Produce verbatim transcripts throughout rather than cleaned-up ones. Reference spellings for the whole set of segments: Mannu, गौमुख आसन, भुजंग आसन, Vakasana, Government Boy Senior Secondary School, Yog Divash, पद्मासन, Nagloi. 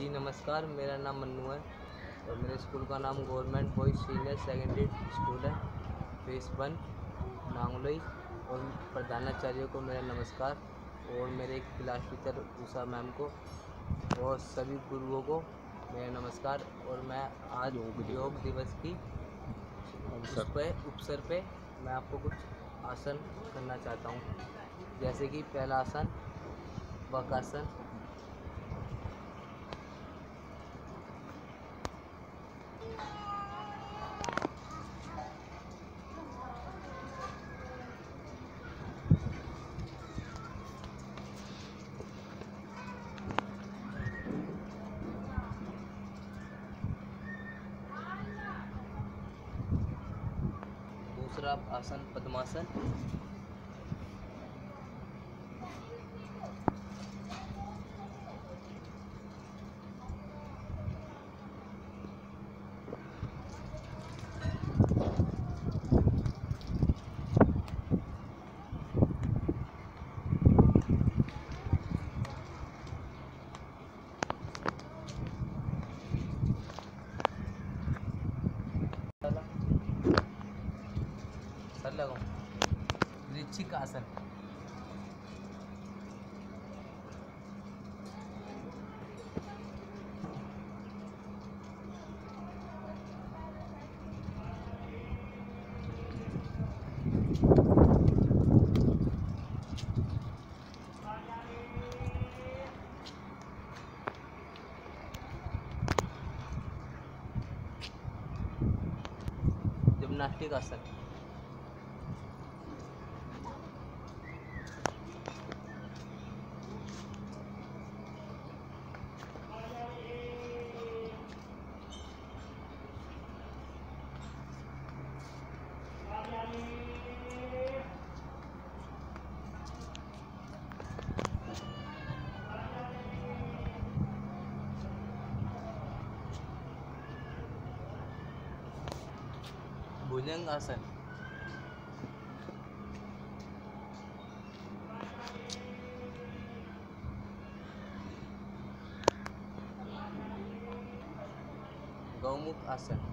जी नमस्कार, मेरा नाम मन्नू है और मेरे स्कूल का नाम government boy senior secondary school है, फेस वन नागलोई। और प्रधानाचार्य को मेरा नमस्कार और मेरे क्लास टीचर उषा मैम को और सभी गुरुओं को मेरा नमस्कार। और मैं आज योग दिवस की अवसर पे अवसर पे मैं आपको कुछ आसन करना चाहता हूँ, जैसे कि पहला आसन वकासन, दूसरा आसन पद्मासन, ऋचिक आसन, जिम्नास्टिक आसन, भुजंग आसन, गौमुख आसन,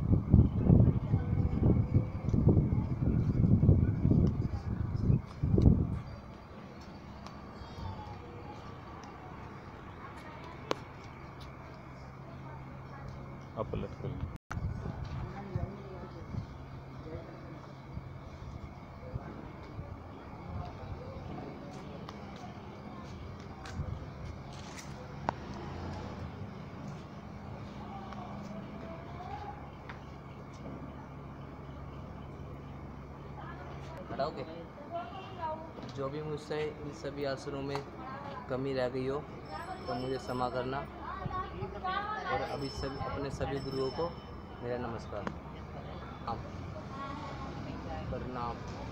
अपलट कर ओके। जो भी मुझसे इन सभी आसनों में कमी रह गई हो तो मुझे क्षमा करना। और अभी सब अपने सभी गुरुओं को मेरा नमस्कार, प्रणाम।